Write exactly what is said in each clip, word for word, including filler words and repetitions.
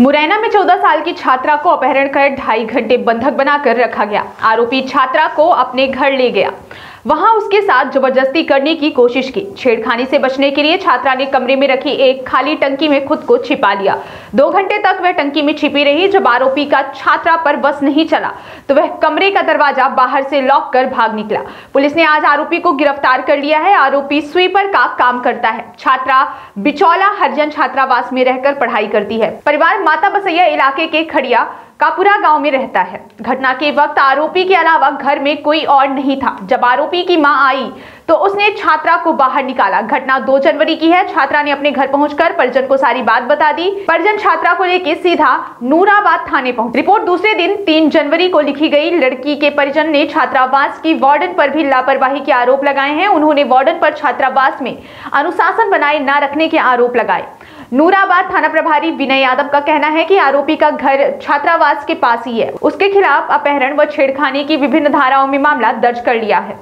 मुरैना में चौदह साल की छात्रा को अपहरण कर ढाई घंटे बंधक बनाकर रखा गया। आरोपी छात्रा को अपने घर ले गया, वहां उसके साथ जबरदस्ती करने की कोशिश की। छेड़खानी से बचने के लिए छात्रा ने कमरे में रखी एक खाली टंकी में खुद को छिपा लिया। दो घंटे तक वह टंकी में छिपी रही। जब आरोपी का छात्रा पर बस नहीं चला तो वह कमरे का दरवाजा बाहर से लॉक कर भाग निकला। पुलिस ने आज आरोपी को गिरफ्तार कर लिया है। आरोपी स्वीपर का काम करता है। छात्रा बिचौला हरिजन छात्रावास में रहकर पढ़ाई करती है। परिवार माता बसैया इलाके के खड़िया कापुरा गांव में रहता है। घटना के वक्त आरोपी के अलावा घर में कोई और नहीं था। जब आरोपी की मां आई तो उसने छात्रा को बाहर निकाला। घटना दो जनवरी की है। छात्रा ने अपने घर पहुंचकर परिजन को सारी बात बता दी। परिजन छात्रा को लेकर सीधा नूराबाद थाने पहुंचे। रिपोर्ट दूसरे दिन तीन जनवरी को लिखी गई। लड़की के परिजन ने छात्रावास की वार्डन पर भी लापरवाही के आरोप लगाए हैं। उन्होंने वार्डन पर छात्रावास में अनुशासन बनाए न रखने के आरोप लगाए। नूराबाद थाना प्रभारी विनय यादव का कहना है कि आरोपी का घर छात्रावास के पास ही है। उसके खिलाफ अपहरण व छेड़खानी की विभिन्न धाराओं में मामला दर्ज कर लिया है।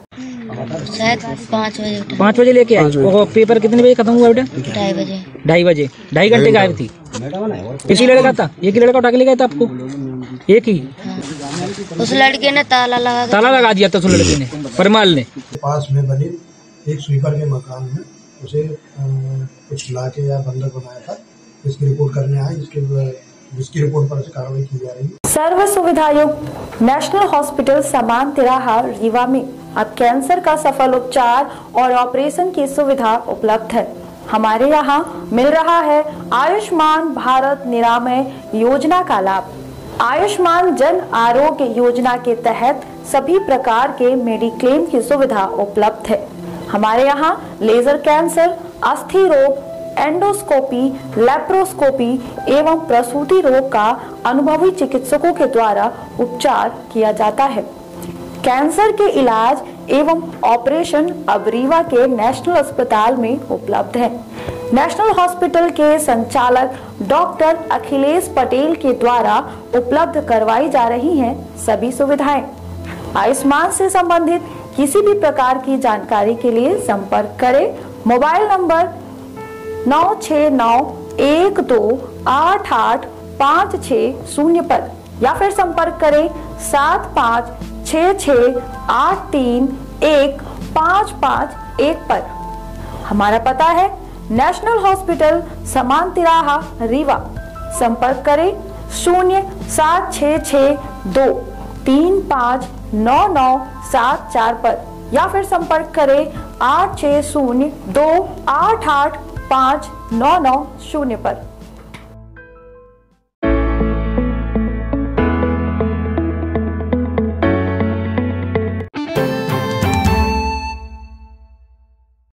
पाँच बजे पाँच बजे लेके आई। पेपर कितने बजे खत्म हुआ बेटा? ढाई बजे। ढाई बजे ढाई घंटे गायब थी। इसी लड़का था, एक ही लड़का उठा के ले गया था आपको? एक ही। उस लड़के ने ताला लगा ताला लगा दिया था। उस लड़के ने परमाल ने पास में बने एक स्वीपर के मकान में उसे कुछ ला के या बंधक बनाया था। इसकी रिपोर्ट करने आए, जिसके जिसकी रिपोर्ट पर कार्रवाई की जा रही है। सर्व सुविधायुक्त नेशनल हॉस्पिटल समान तिराहा रीवा में अब कैंसर का सफल उपचार और ऑपरेशन की सुविधा उपलब्ध है। हमारे यहाँ मिल रहा है आयुष्मान भारत निरामय योजना का लाभ। आयुष्मान जन आरोग्य योजना के तहत सभी प्रकार के मेडिक्लेम की सुविधा उपलब्ध है। हमारे यहाँ लेजर कैंसर, अस्थि रोग, एंडोस्कोपी, लैप्रोस्कोपी एवं प्रसूति रोग का अनुभवी चिकित्सकों के द्वारा उपचार किया जाता है। कैंसर के इलाज एवं ऑपरेशन अब रीवा के नेशनल अस्पताल में उपलब्ध है। नेशनल हॉस्पिटल के संचालक डॉक्टर अखिलेश पटेल के द्वारा उपलब्ध करवाई जा रही हैं सभी सुविधाएं। आयुष्मान से संबंधित किसी भी प्रकार की जानकारी के लिए संपर्क करें मोबाइल नंबर नौ छः नौ एक दो आठ आठ पाँच छः शून्य पर, या फिर संपर्क करें सात पाँच छः छः आठ तीन एक पाँच पाँच एक पर। हमारा पता है नेशनल हॉस्पिटल समान तिराहा रीवा। संपर्क करें शून्य सात छः छः दो तीन पाँच नौ नौ सात चार पर, या फिर संपर्क करें आठ छः शून्य दो आठ आठ पाँच नौ नौ शून्य पर।